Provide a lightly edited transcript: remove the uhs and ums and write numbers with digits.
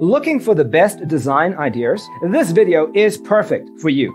Looking for the best design ideas? This video is perfect for you.